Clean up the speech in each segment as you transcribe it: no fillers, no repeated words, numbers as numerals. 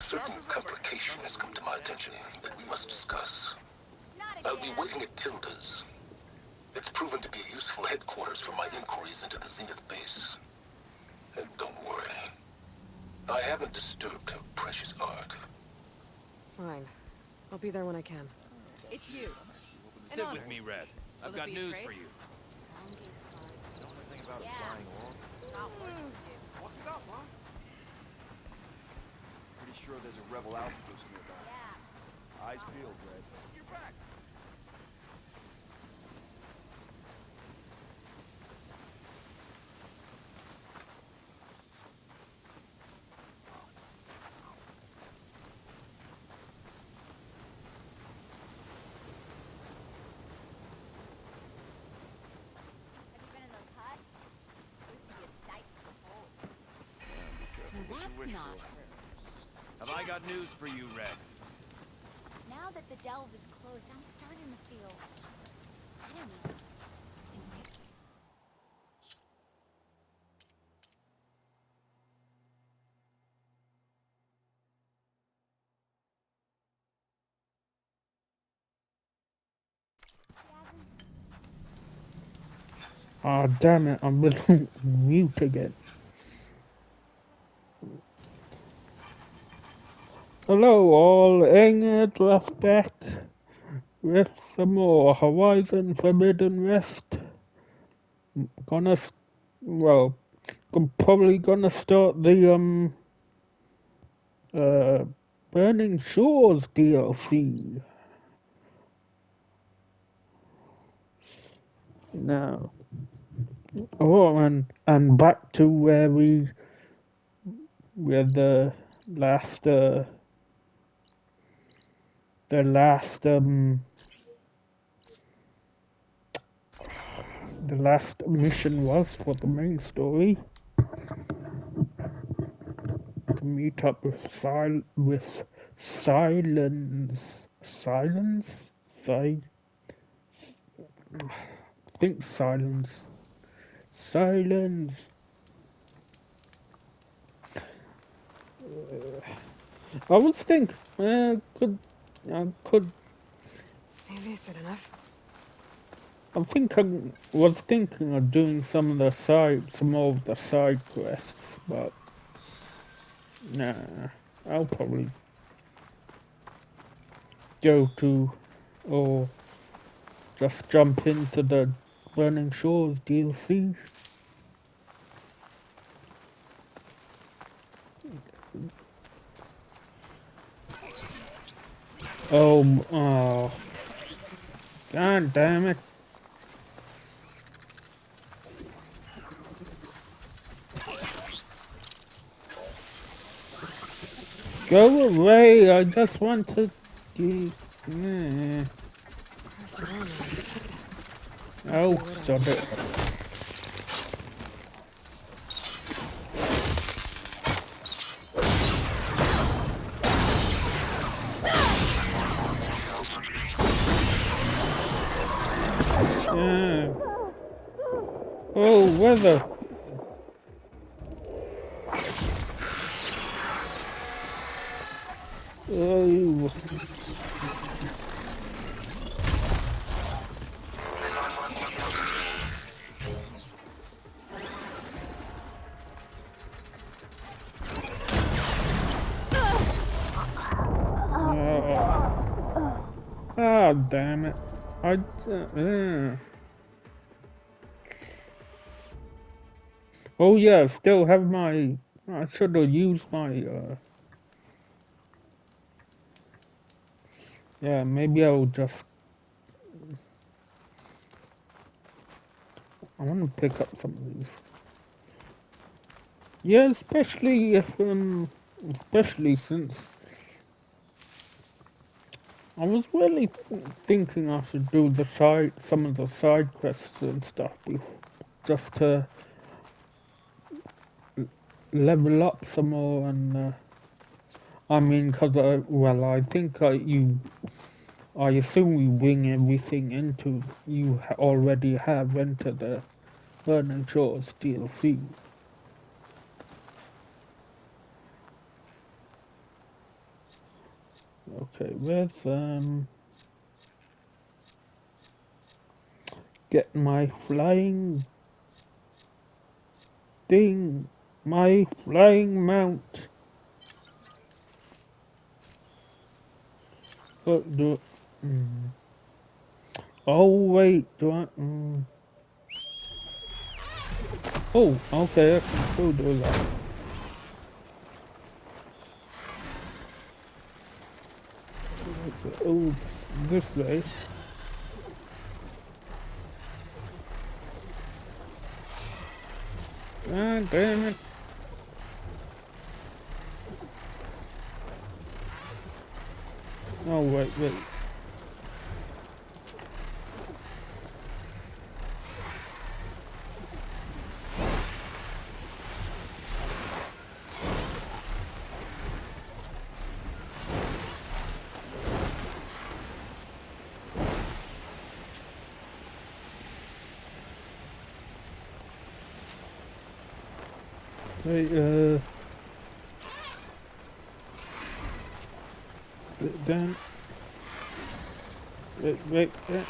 A certain complication has come to my attention that we must discuss. I'll be waiting at Tilda's. It's proven to be a useful headquarters for my inquiries into the Zenith base. And don't worry, I haven't disturbed her precious art. Fine. I'll be there when I can. It's you. Sit with me, Red. I've got news for you. The only thing about flying off. What's it up, huh? Pretty sure there's a rebel outpost nearby. Yeah. Eyes peeled, Red. You're back. Have I got news for you, Red? Now that the delve is closed, I'm starting to feel... I don't know. Aw, oh, damn it, I'm really mute again. Hello all, England left back with some more Horizon Forbidden West. I'm probably gonna start the Burning Shores DLC. Now, oh, and back to where we were the last mission was for the main story, to meet up with Silence. I would think I could. Maybe I said enough. I was thinking of doing some more of the side quests, but nah, I'll probably go to or just jump into the Burning Shores DLC. Oh, God damn it. Go away, I just want to... Oh, stop it. Oh, weather! Oh! Ah, damn it! Oh yeah, still have my... I should have used my... Yeah, maybe I'll just... I want to pick up some of these. Yeah, especially if... especially since... I was really thinking I should do the side... some of the side quests and stuff before, just to... level up some more, and I mean, because I assume you bring everything into you already have entered the Burning Shores DLC. Okay, with get my flying thing, my flying mount. But do oh wait, do I? Oh, okay, I can still do that. Oh, this way. God damn it. Oh, wait, wait. Sit down. Wait, oh.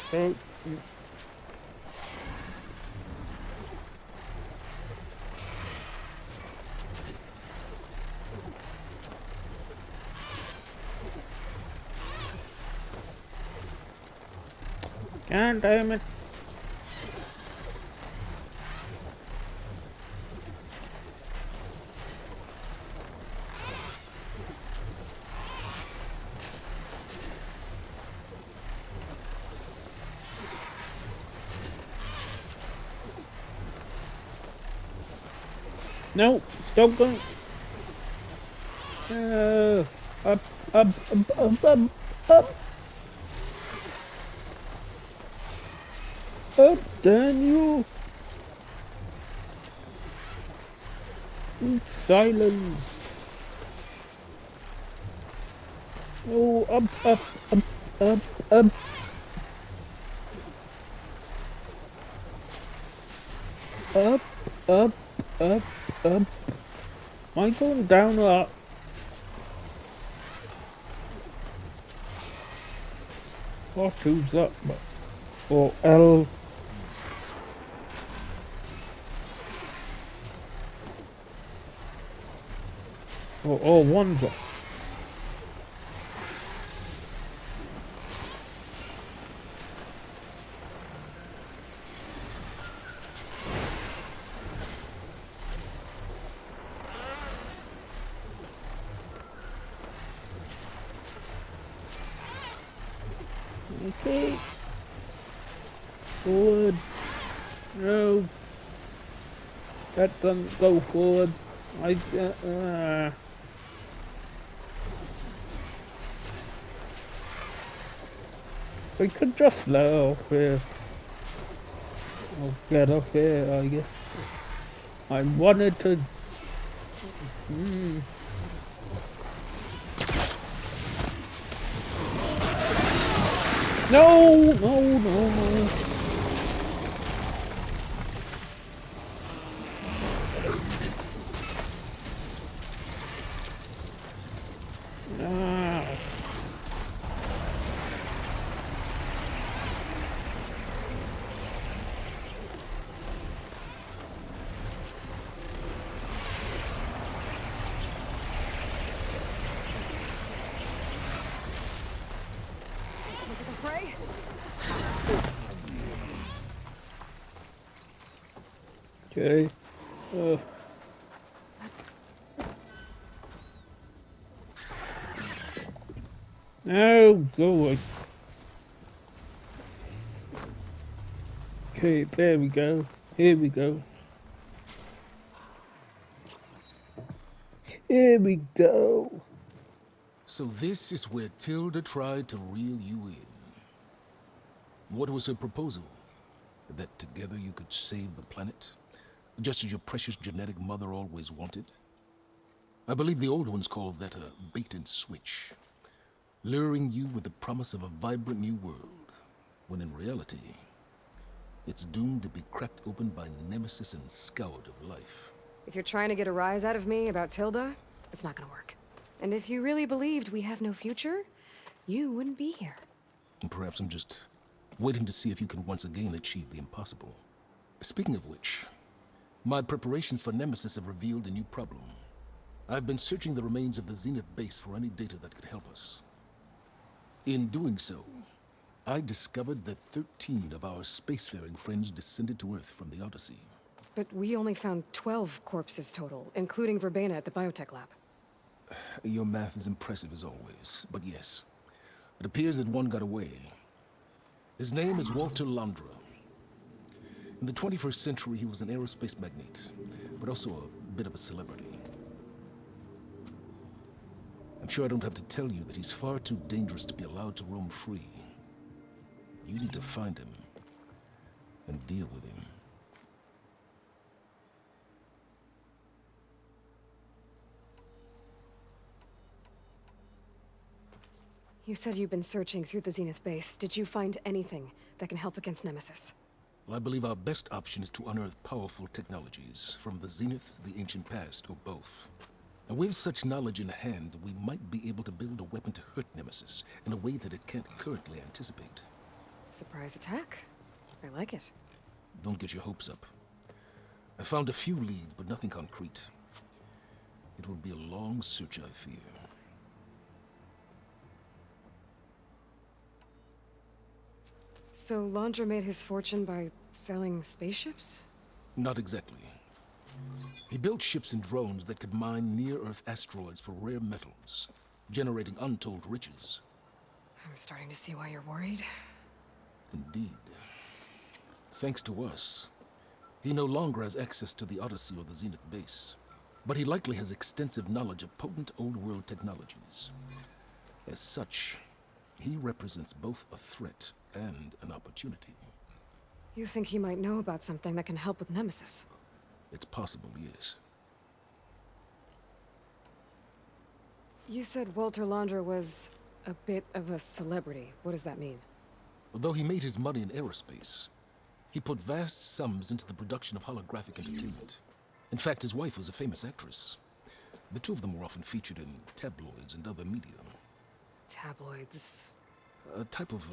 God damn it. No, stop going. Up, Daniel. Silence. Oh, up. Up. Am I going down or up? Or two's up, or L. Or one's up. Doesn't go forward. We could just let off here. I'll get off here, I guess. I wanted to. No. Okay. Oh, go away. Okay, there we go. Here we go. Here we go. So this is where Tilda tried to reel you in. What was her proposal? That together you could save the planet? Just as your precious genetic mother always wanted? I believe the old ones called that a bait and switch. Luring you with the promise of a vibrant new world, when in reality, it's doomed to be cracked open by Nemesis and scoured of life. If you're trying to get a rise out of me about Tilda, it's not gonna work. And if you really believed we have no future, you wouldn't be here. And perhaps I'm just waiting to see if you can once again achieve the impossible. Speaking of which, my preparations for Nemesis have revealed a new problem. I've been searching the remains of the Zenith base for any data that could help us. In doing so, I discovered that 13 of our spacefaring friends descended to Earth from the Odyssey. But we only found 12 corpses total, including Verbena at the biotech lab. Your math is impressive as always, but yes, it appears that one got away. His name is Walter Londra. In the 21st century, he was an aerospace magnate, but also a bit of a celebrity. I'm sure I don't have to tell you that he's far too dangerous to be allowed to roam free. You need to find him and deal with him. You said you've been searching through the Zenith base. Did you find anything that can help against Nemesis? Well, I believe our best option is to unearth powerful technologies from the Zeniths, the ancient past, or both. And with such knowledge in hand, we might be able to build a weapon to hurt Nemesis in a way that it can't currently anticipate. Surprise attack? I like it. Don't get your hopes up. I found a few leads, but nothing concrete. It will be a long search, I fear. So Londra made his fortune by selling spaceships? Not exactly. He built ships and drones that could mine near-Earth asteroids for rare metals, generating untold riches. I'm starting to see why you're worried. Indeed. Thanks to us, he no longer has access to the Odyssey or the Zenith base, but he likely has extensive knowledge of potent old-world technologies. As such, he represents both a threat and an opportunity. You think he might know about something that can help with Nemesis? It's possible, yes. You said Walter Londra was a bit of a celebrity. What does that mean? Although he made his money in aerospace, he put vast sums into the production of holographic entertainment. In fact, his wife was a famous actress. The two of them were often featured in tabloids and other media. Tabloids? A type of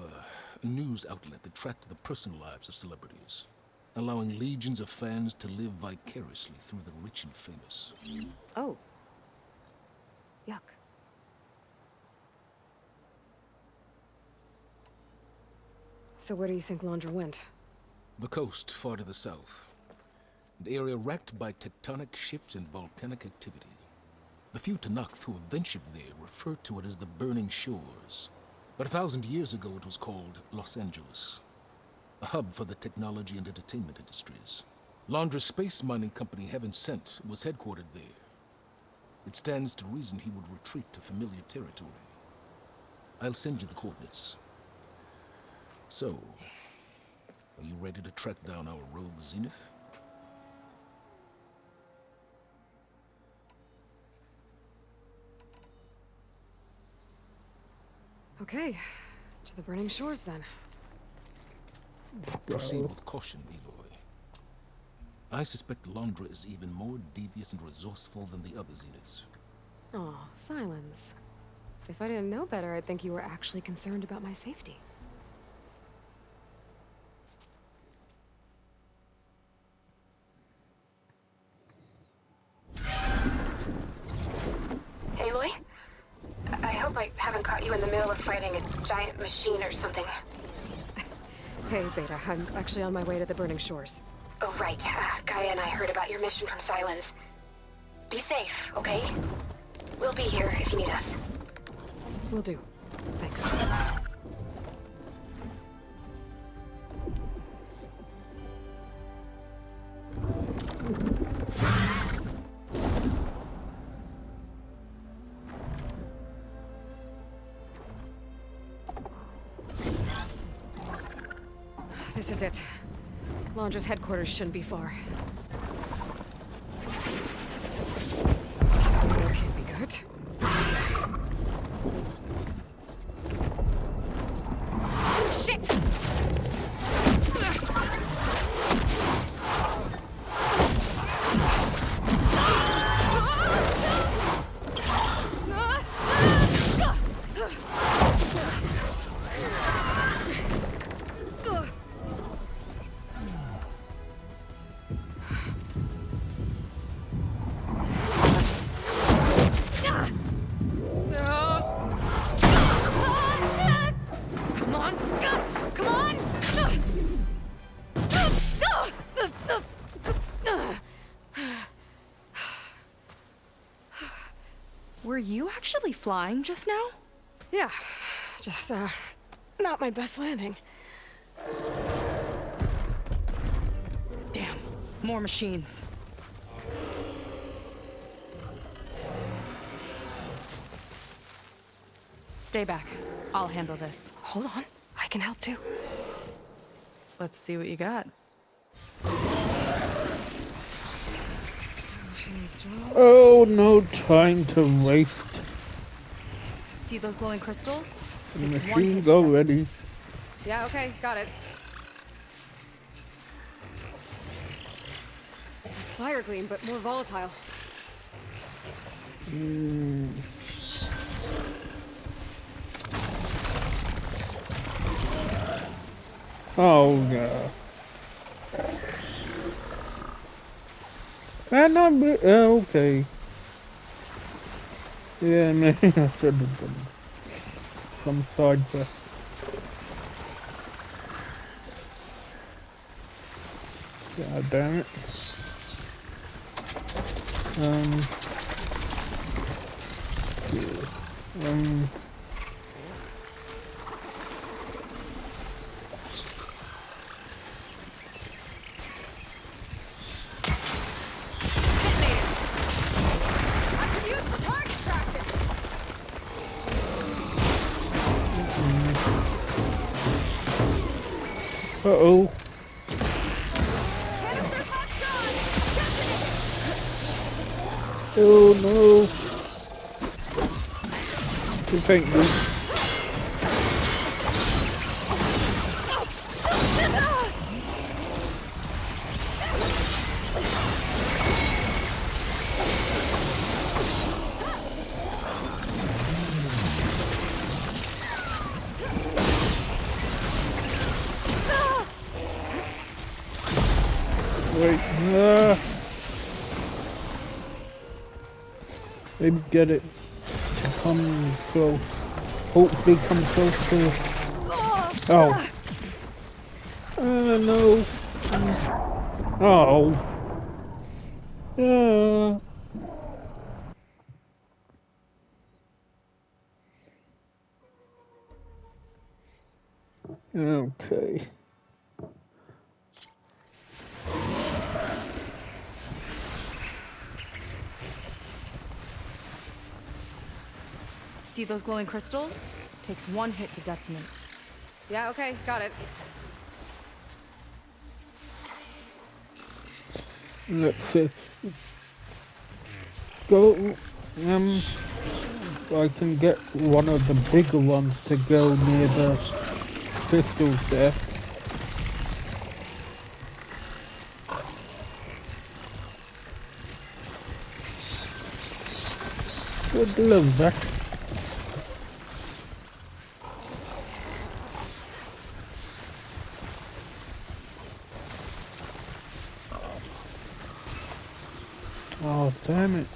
news outlet that tracked the personal lives of celebrities, allowing legions of fans to live vicariously through the rich and famous. Oh. Yuck. So where do you think Londra went? The coast, far to the south. An area racked by tectonic shifts and volcanic activity. The few Tanakh who have ventured there refer to it as the Burning Shores. But 1,000 years ago, it was called Los Angeles, a hub for the technology and entertainment industries. Londra's space mining company, Heaven Sent, was headquartered there. It stands to reason he would retreat to familiar territory. I'll send you the coordinates. So, are you ready to track down our rogue Zenith? Okay, to the Burning Shores then. Proceed with caution, Eloy. I suspect Londra is even more devious and resourceful than the other Zeniths. Aw, Silence. If I didn't know better, I'd think you were actually concerned about my safety. Fighting a giant machine or something. Hey, Beta, I'm actually on my way to the Burning Shores. Oh, right. Gaia and I heard about your mission from Silence. Be safe, okay? We'll be here if you need us. Will do. Thanks. This is it. Londra's headquarters shouldn't be far. That can't be good. Shit! you actually flying just now? Yeah, just, not my best landing. Damn, more machines. Stay back. I'll handle this. Hold on. I can help too. Let's see what you got. Oh, no time to waste. See those glowing crystals? It's machines already. Yeah, okay, got it. It's a fire gleam, but more volatile. Mm. Oh, God. And I'm okay. Yeah, maybe I should have done some side quest. God damn it. Yeah. Uh-oh. Oh no. This ain't good. Maybe get it to come close. Hopefully come close to... Oh. No. Oh. Okay. See those glowing crystals? Takes one hit to detonate. Yeah, okay, got it. Let's see. Go, I can get one of the bigger ones to go near the crystals there. Good love that. Damn it.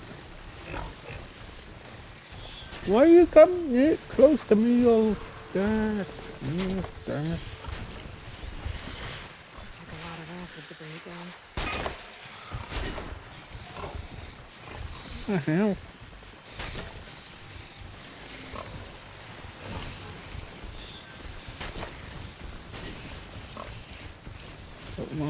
Why you come near close to me, oh God. Oh, damn it. I'll take a lot of acid to bring it down. The hell? Come on.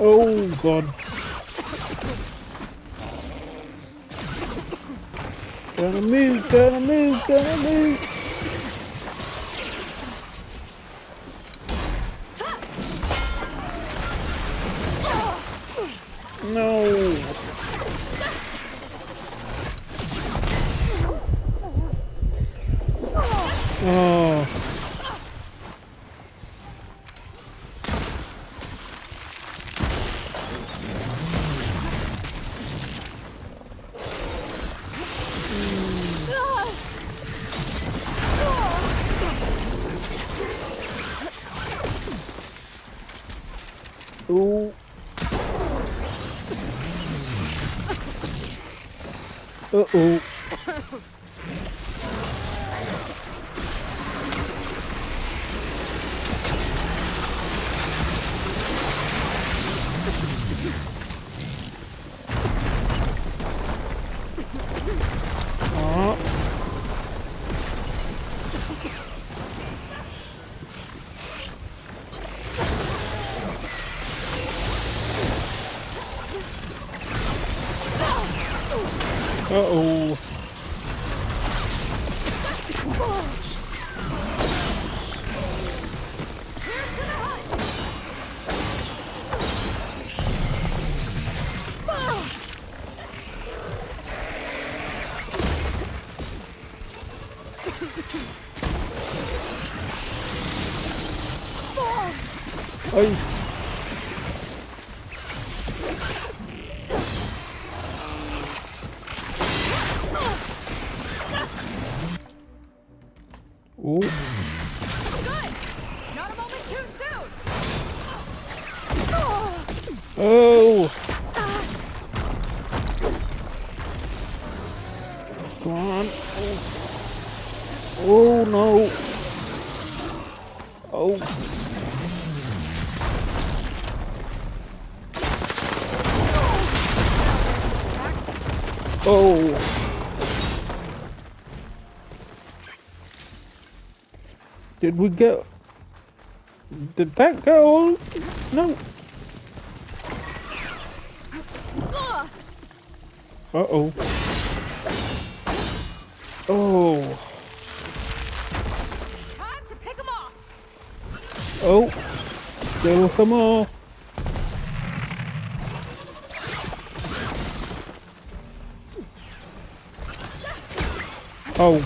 Oh God. Gotta move, gotta move, gotta move. No. Oh. Ooh. Uh-oh. Did we go? Did that go? No. Uh-oh. Oh. Time to pick 'em off. Oh. There will come off. Oh.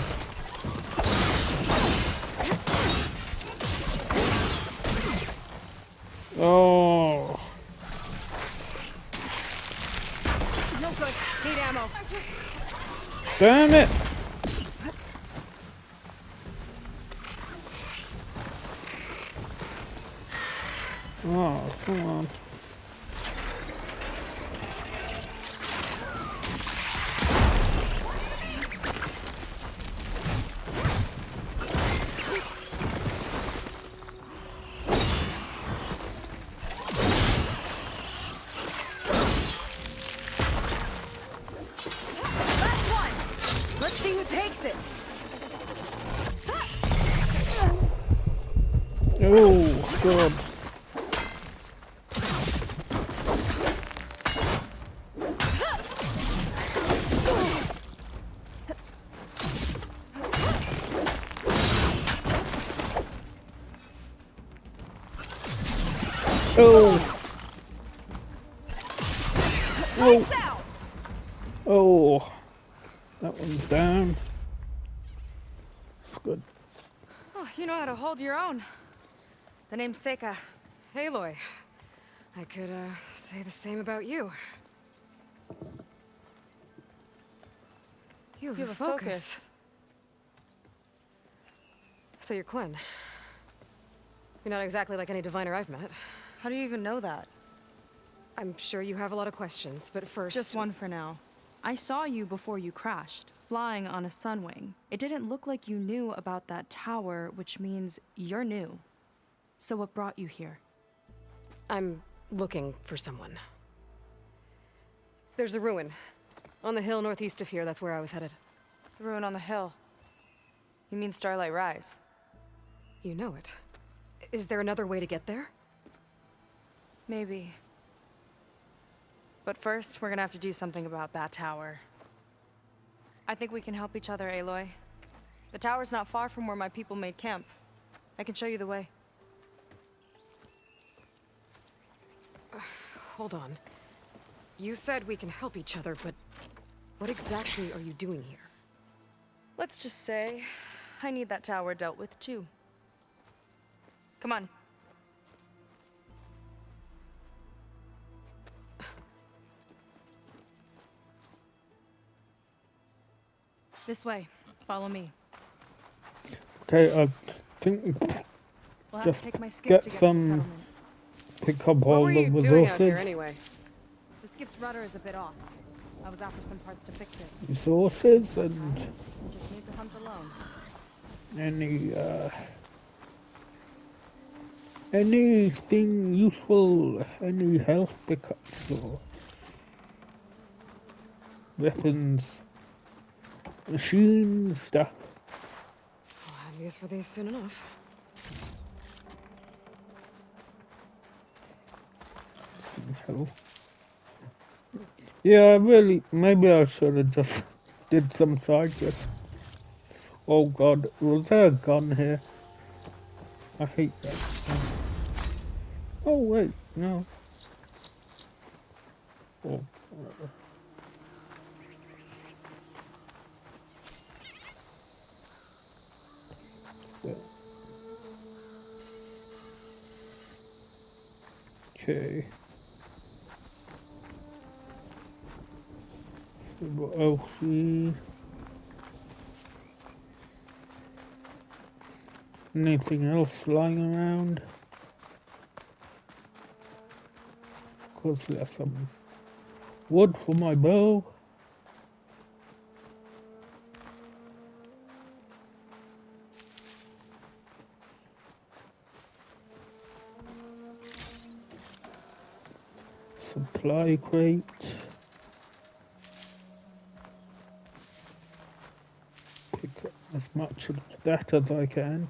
Oh. No good. Need ammo. Damn it. Oh, come on. The name's Seyka. Aloy. I could say the same about you. You have a focus. So you're Quen. You're not exactly like any diviner I've met. How do you even know that? I'm sure you have a lot of questions, but first... Just one for now. I saw you before you crashed, flying on a Sunwing. It didn't look like you knew about that tower, which means you're new. So what brought you here? I'm looking for someone. There's a ruin. On the hill northeast of here, that's where I was headed. The ruin on the hill? You mean Starlight Rise? You know it. Is there another way to get there? Maybe. But first, we're gonna have to do something about that tower. I think we can help each other, Aloy. The tower's not far from where my people made camp. I can show you the way. Hold on. You said we can help each other, but what exactly are you doing here? Let's just say I need that tower dealt with, too. Come on. This way. Follow me. Okay, I think we'll just take my skip to get some pick up all the resources. What were you doing out here anyway? The skip's rudder is a bit off. I was after some parts to fix it. Resources and just need to hunt alone. Anything useful, any health pickups or weapons, machine stuff. I'll have use for these soon enough. Yeah, really, maybe I should have just did some side quests. Oh god, was there a gun here? I hate that. Oh wait, no. Oh. Okay. See what else we... Anything else lying around? Of course there's some wood for my bow. Supply crate. Pick up as much of that as I can.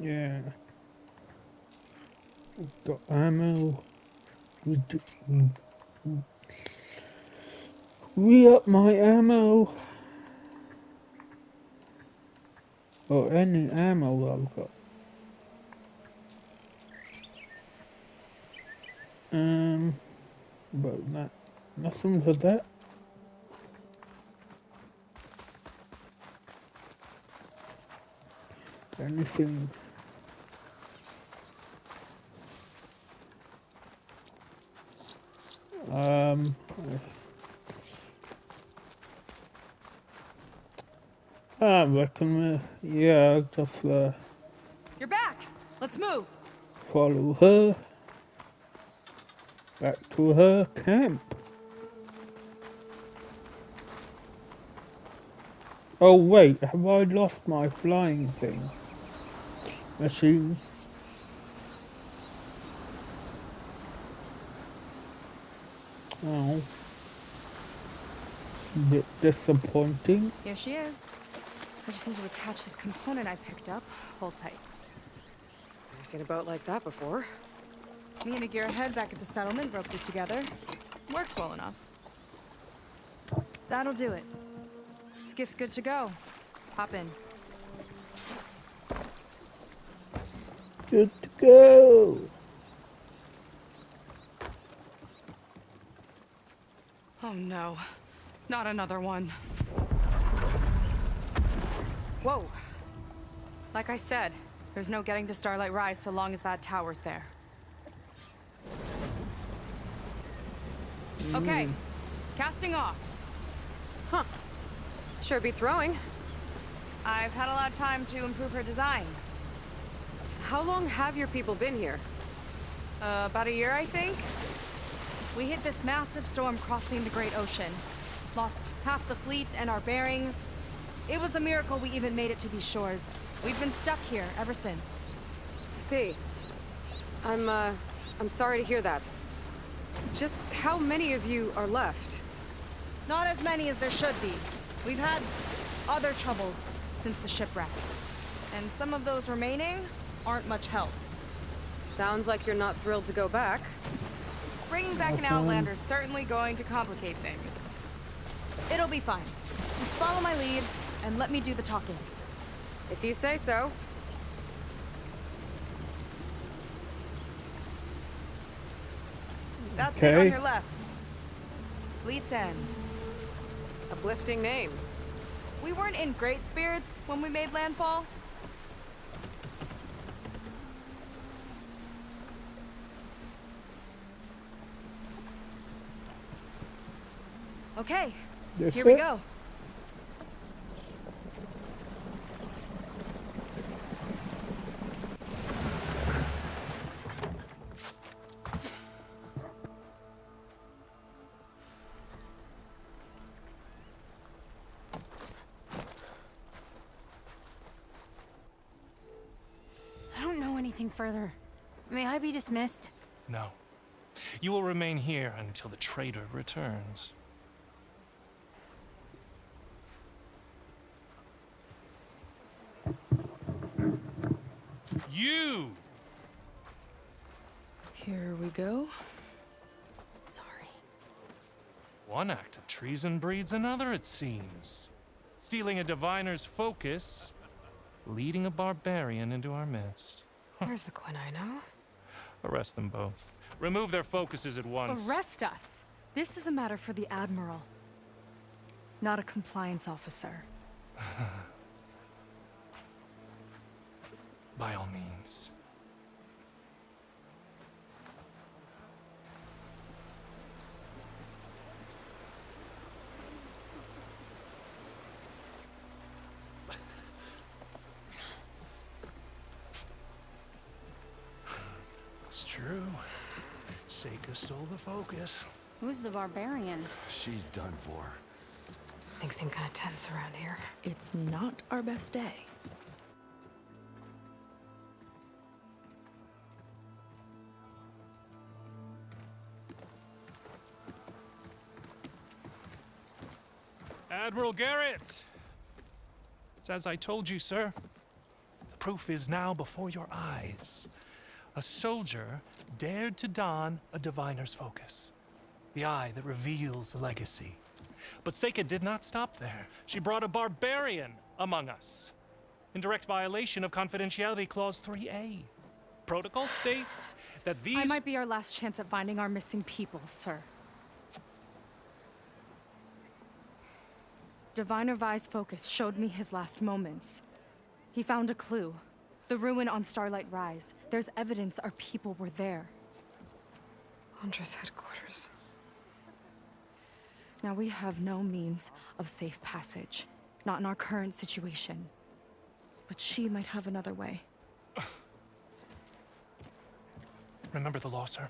Yeah. We've got ammo. We up my ammo. Oh, any ammo I've got. But that, nothing for that. Anything. I reckon we, yeah, just you're back. Let's move. Follow her back to her camp. Oh wait, have I lost my flying thing? Machine. Oh, bit disappointing. Here she is. I just need to attach this component I picked up. Hold tight. I've seen a boat like that before. Me and Aguirre back at the settlement roped it together. Works well enough. That'll do it. Skiff's good to go. Hop in. Good to go. Oh no, not another one. Whoa. Like I said, there's no getting to Starlight Rise so long as that tower's there. Okay, casting off. Huh. Sure beats rowing. I've had a lot of time to improve her design. How long have your people been here? About a year, I think. We hit this massive storm crossing the Great Ocean. Lost half the fleet and our bearings. It was a miracle we even made it to these shores. We've been stuck here ever since. I see. I'm sorry to hear that. Just how many of you are left? Not as many as there should be. We've had other troubles since the shipwreck. And some of those remaining aren't much help. Sounds like you're not thrilled to go back. Bringing back an outlander is certainly going to complicate things. It'll be fine. Just follow my lead and let me do the talking. If you say so. That's it on your left. Lee's End. Uplifting name. We weren't in great spirits when we made landfall. Okay, here we go. Further. May I be dismissed? No. You will remain here until the traitor returns. You! Here we go. Sorry. One act of treason breeds another, it seems. Stealing a diviner's focus, leading a barbarian into our midst. Where's the Quen I know? Arrest them both. Remove their focuses at once. Arrest us? This is a matter for the Admiral, not a compliance officer. By all means. Seyka stole the focus. Who's the barbarian? She's done for. Things seem kind of tense around here. It's not our best day. Admiral Garrett! It's as I told you, sir. The proof is now before your eyes. A soldier dared to don a diviner's focus, the eye that reveals the legacy. But Seyka did not stop there. She brought a barbarian among us, in direct violation of confidentiality clause 3A. Protocol states that these— I might be our last chance at finding our missing people, sir. Diviner Vi's focus showed me his last moments. He found a clue. The ruin on Starlight Rise. There's evidence our people were there. Londra's headquarters. Now we have no means of safe passage. Not in our current situation. But she might have another way. Remember the law, sir.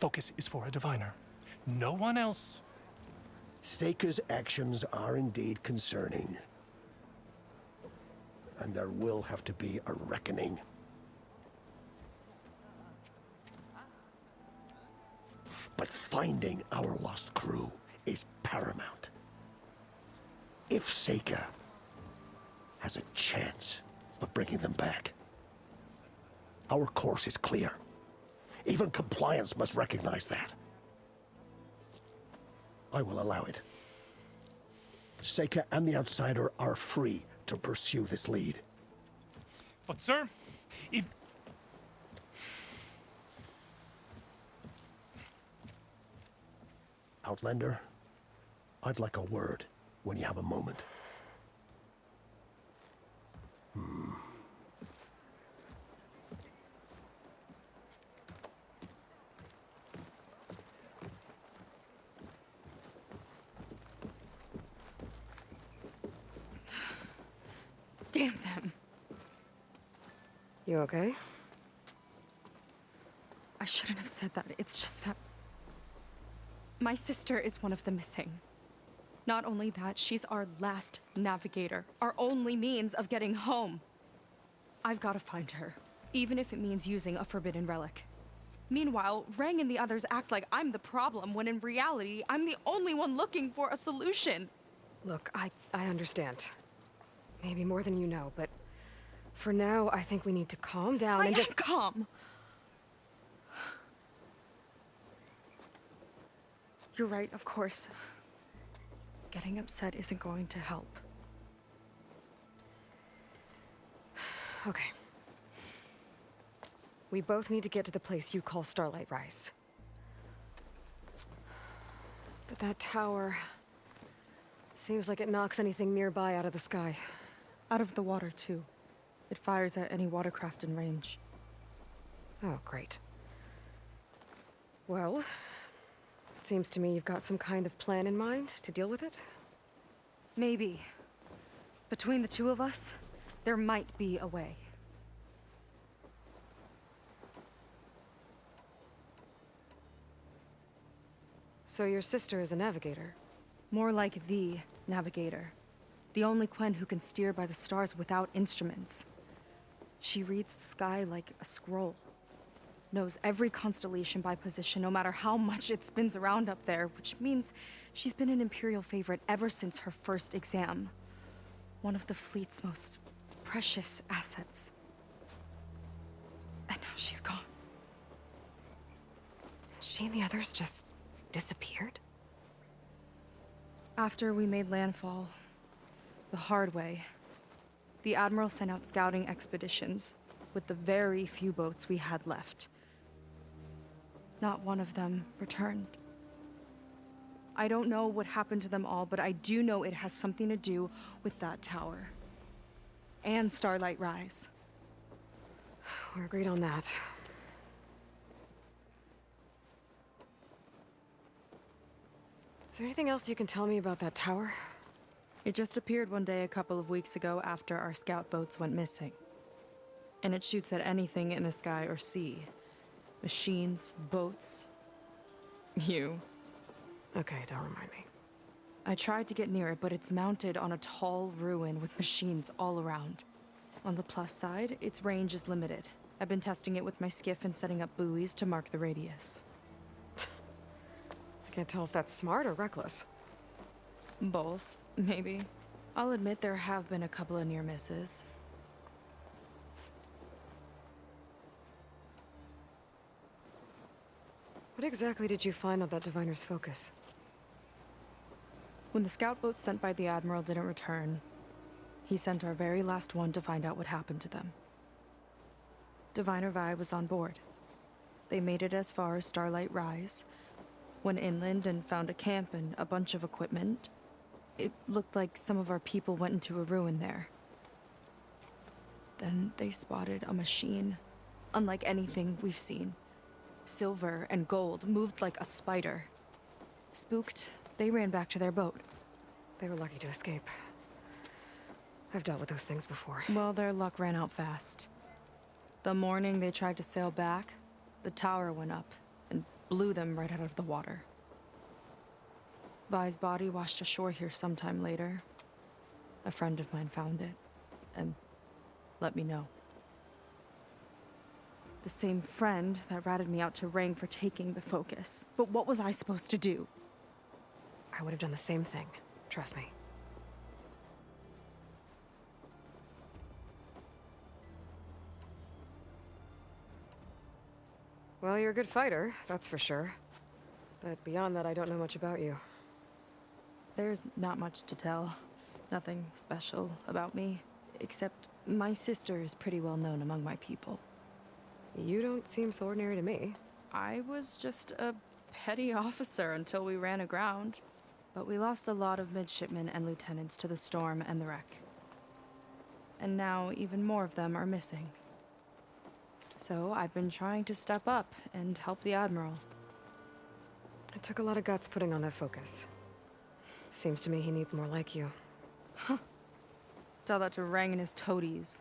Focus is for a diviner. No one else. Seyka's actions are indeed concerning. And there will have to be a reckoning. But finding our lost crew is paramount. If Seyka has a chance of bringing them back, our course is clear. Even compliance must recognize that. I will allow it. Seyka and the Outsider are free to pursue this lead. But sir, if... Outlander, I'd like a word when you have a moment. Damn them. You okay? I shouldn't have said that. It's just that... my sister is one of the missing. Not only that, she's our last navigator. Our only means of getting home. I've got to find her. Even if it means using a forbidden relic. Meanwhile, Rang and the others act like I'm the problem, when in reality, I'm the only one looking for a solution. Look, I understand. Maybe more than you know, but for now, I think we need to calm down and just calm. You're right, of course. Getting upset isn't going to help. Okay. We both need to get to the place you call Starlight Rise. But that tower... seems like it knocks anything nearby out of the sky. Out of the water, too. It fires at any watercraft in range. Oh, great. Well, it seems to me you've got some kind of plan in mind to deal with it? Maybe. Between the two of us, there might be a way. So your sister is a navigator? More like the navigator. The only Quen who can steer by the stars without instruments. She reads the sky like a scroll. Knows every constellation by position, no matter how much it spins around up there, which means she's been an Imperial favorite ever since her first exam. One of the fleet's most precious assets. And now she's gone. She and the others just disappeared? After we made landfall, the hard way, the Admiral sent out scouting expeditions with the very few boats we had left. Not one of them returned. I don't know what happened to them all, but I do know it has something to do with that tower. And Starlight Rise. We're agreed on that. Is there anything else you can tell me about that tower? It just appeared one day a couple of weeks ago after our scout boats went missing. And it shoots at anything in the sky or sea. Machines, boats, you. Okay, don't remind me. I tried to get near it, but it's mounted on a tall ruin with machines all around. On the plus side, its range is limited. I've been testing it with my skiff and setting up buoys to mark the radius. I can't tell if that's smart or reckless. Both, maybe. I'll admit there have been a couple of near misses. What exactly did you find on that diviner's focus? When the scout boat sent by the Admiral didn't return, he sent our very last one to find out what happened to them. Diviner Vi was on board. They made it as far as Starlight Rise, went inland and found a camp and a bunch of equipment. It looked like some of our people went into a ruin there. Then they spotted a machine, unlike anything we've seen. Silver and gold, moved like a spider. Spooked, they ran back to their boat. They were lucky to escape. I've dealt with those things before. Well, their luck ran out fast. The morning they tried to sail back, the tower went up and blew them right out of the water. Vi's body washed ashore here sometime later. A friend of mine found it and let me know. The same friend that ratted me out to Rang for taking the focus. But what was I supposed to do? I would have done the same thing, trust me. Well, you're a good fighter, that's for sure. But beyond that, I don't know much about you. There's not much to tell. Nothing special about me, except my sister is pretty well known among my people. You don't seem so ordinary to me. I was just a petty officer until we ran aground. But we lost a lot of midshipmen and lieutenants to the storm and the wreck. And now even more of them are missing. So I've been trying to step up and help the Admiral. It took a lot of guts putting on that focus. Seems to me he needs more like you. Huh. Tell that to Rang and his toadies.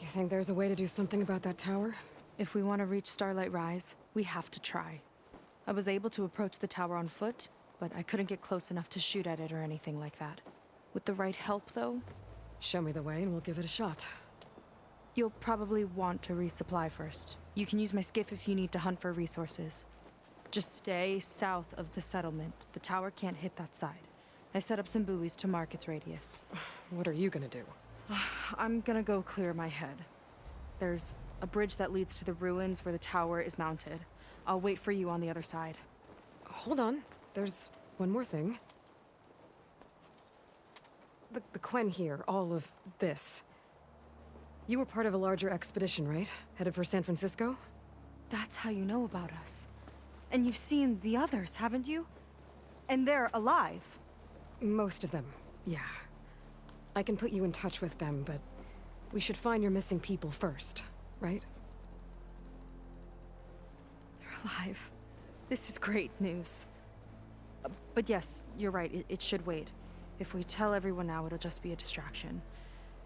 You think there's a way to do something about that tower? If we want to reach Starlight Rise, we have to try. I was able to approach the tower on foot, but I couldn't get close enough to shoot at it or anything like that. With the right help, though... Show me the way and we'll give it a shot. You'll probably want to resupply first. You can use my skiff if you need to hunt for resources. Just stay south of the settlement. The tower can't hit that side. I set up some buoys to mark its radius. What are you gonna do? I'm gonna go clear my head. There's a bridge that leads to the ruins where the tower is mounted. I'll wait for you on the other side. Hold on. There's one more thing. The Quen here, all of this. You were part of a larger expedition, right? Headed for San Francisco? That's how you know about us. And you've seen the others, haven't you? And they're alive. Most of them, yeah. I can put you in touch with them, but we should find your missing people first, right? They're alive. This is great news. But yes, you're right, it should wait. If we tell everyone now, it'll just be a distraction.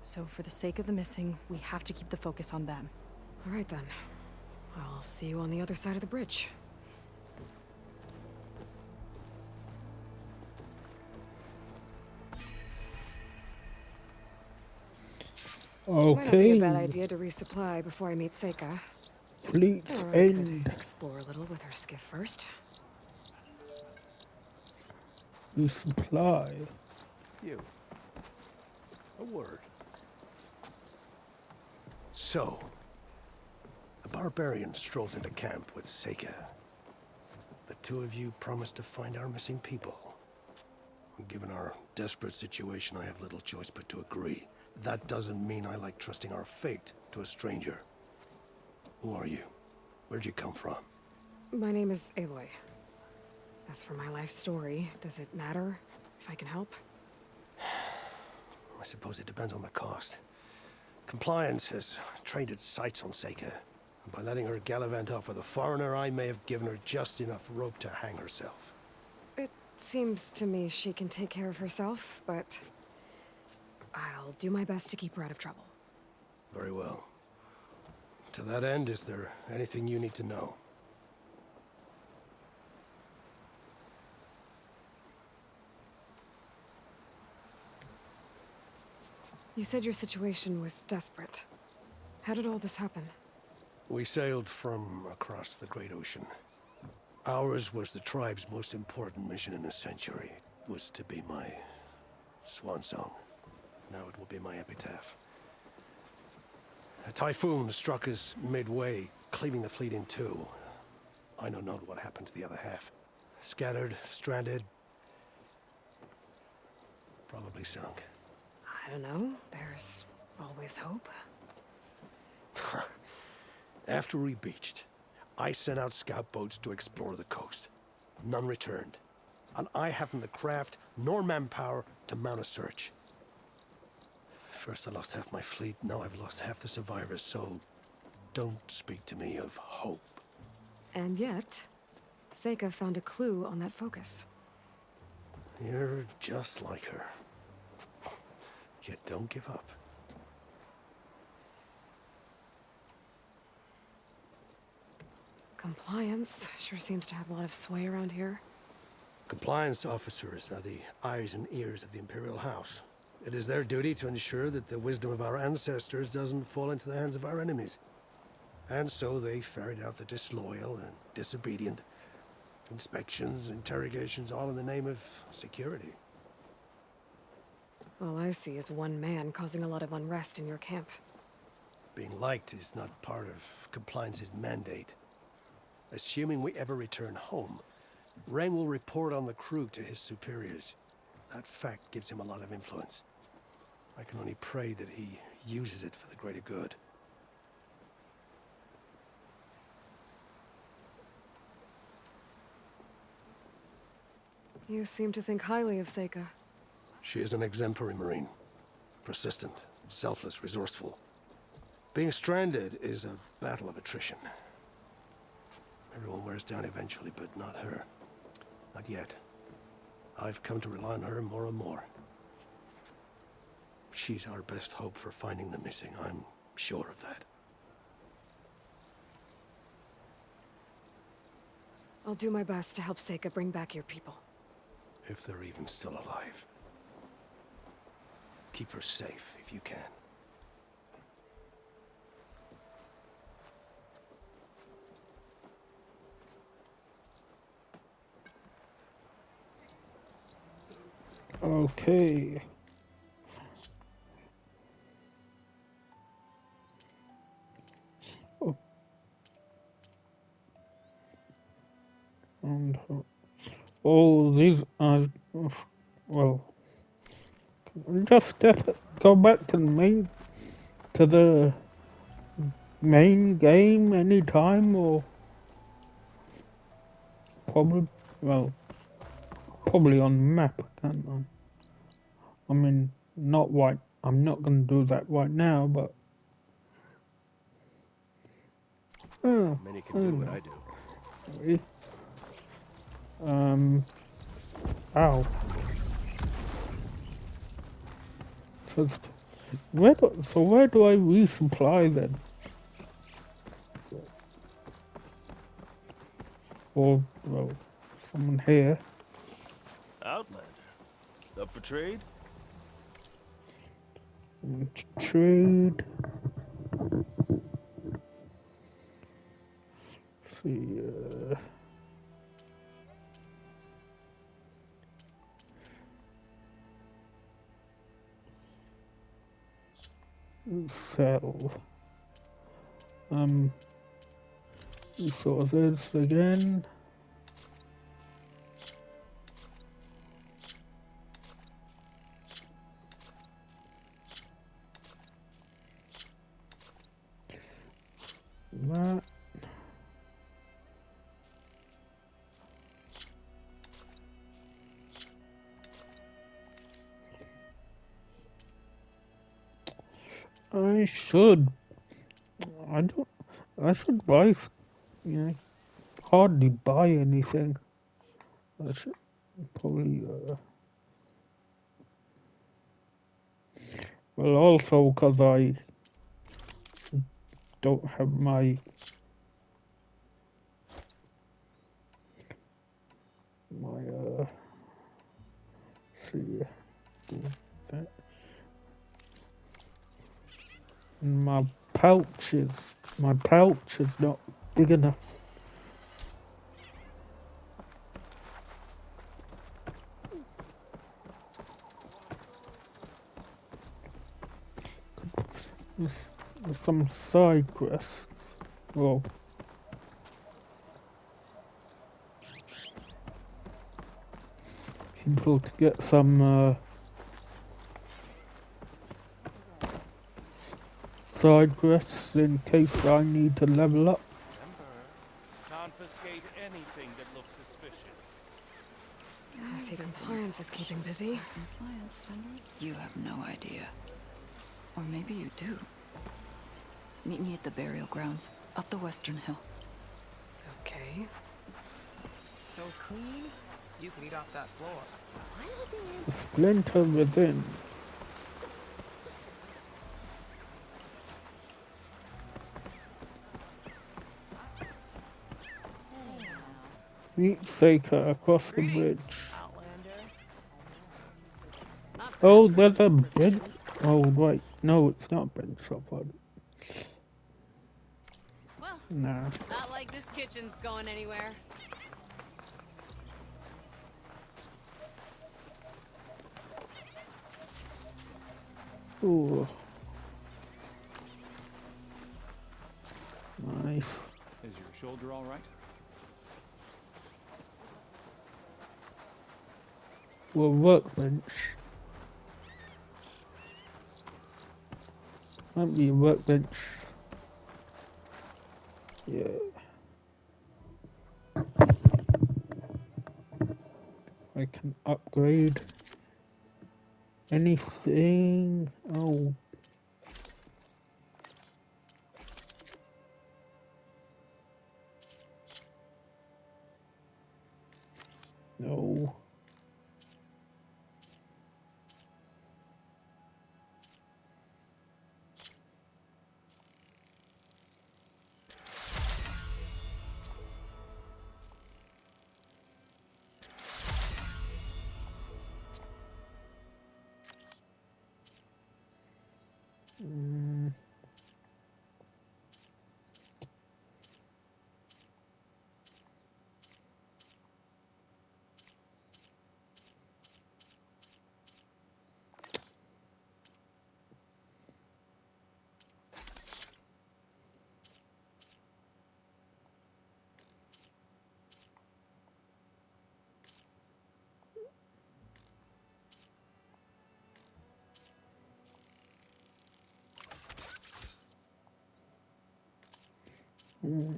So for the sake of the missing, we have to keep the focus on them. All right then. I'll see you on the other side of the bridge. Okay. Might not be a bad idea to resupply before I meet Seyka. Fleet End. Explore a little with her skiff first. Resupply. You. A word. So, the barbarian strolls into camp with Seyka. The two of you promised to find our missing people. Given our desperate situation, I have little choice but to agree. That doesn't mean I like trusting our fate to a stranger. Who are you? Where'd you come from? My name is Aloy. As for my life story, does it matter if I can help? I suppose it depends on the cost. Compliance has traded sights on Seyka, and by letting her gallivant off with a foreigner, I may have given her just enough rope to hang herself. It seems to me she can take care of herself, but I'll do my best to keep her out of trouble. Very well. To that end, is there anything you need to know? You said your situation was desperate. How did all this happen? We sailed from across the great ocean. Ours was the tribe's most important mission in a century. It was to be my swan song. Now it will be my epitaph. A typhoon struck us midway, cleaving the fleet in two. I know not what happened to the other half. Scattered, stranded, probably sunk. I don't know. There's always hope. After we beached, I sent out scout boats to explore the coast. None returned, and I haven't the craft nor manpower to mount a search. First I lost half my fleet, now I've lost half the survivors, so don't speak to me of hope. And yet, Seyka found a clue on that focus. You're just like her. You don't give up. Compliance sure seems to have a lot of sway around here. Compliance officers are the eyes and ears of the Imperial House. It is their duty to ensure that the wisdom of our ancestors doesn't fall into the hands of our enemies. And so they ferried out the disloyal and disobedient. Inspections, interrogations, all in the name of security. All I see is one man causing a lot of unrest in your camp. Being liked is not part of Compliance's mandate. Assuming we ever return home, Rang will report on the crew to his superiors. That fact gives him a lot of influence. I can only pray that he uses it for the greater good. You seem to think highly of Seyka. She is an exemplary Marine. Persistent, selfless, resourceful. Being stranded is a battle of attrition. Everyone wears down eventually, but not her. Not yet. I've come to rely on her more and more. She's our best hope for finding the missing, I'm sure of that. I'll do my best to help Seyka bring back your people. If they're even still alive. Keep her safe if you can. Okay. Oh. And all these are well. Just step, go back to the main game anytime, or probably well. Probably on map, can't I? I mean, not right. I'm not gonna do that right now, but many can do what I do. It's, ow. So where do I resupply then? Or well, someone here. Outlander. Up for trade? Trade. Let's see, sell. Resources again. That I should buy, you know, hardly buy anything. I should probably well, also because I don't have my see that my pouch is not big enough. Some side quests. Well, people to get some side quests in case I need to level up. Remember, confiscate anything that looks suspicious. I see compliance is keeping busy. Compliance, Tundra? You have no idea, or maybe you do. Meet me at the burial grounds, up the western hill. Okay. So clean, you can eat off that floor. The splinter within. Meet Seyka across the bridge. Oh, there's a bench. Oh, right. No, it's not bench so far. No. Not like this kitchen's going anywhere. Ooh. Nice. Is your shoulder all right? Well, workbench. Might be a workbench. Yeah. I can upgrade anything. Oh. No.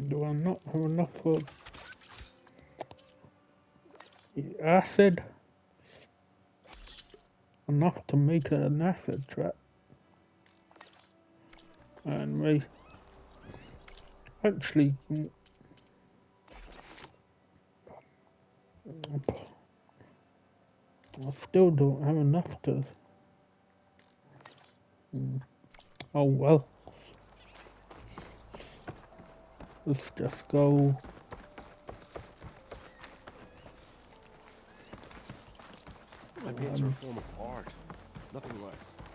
Do I not have enough of the acid? Enough to make it an acid trap. And we actually I still don't have enough to. Oh well. Let's just go. My pants are a form of art, nothing less.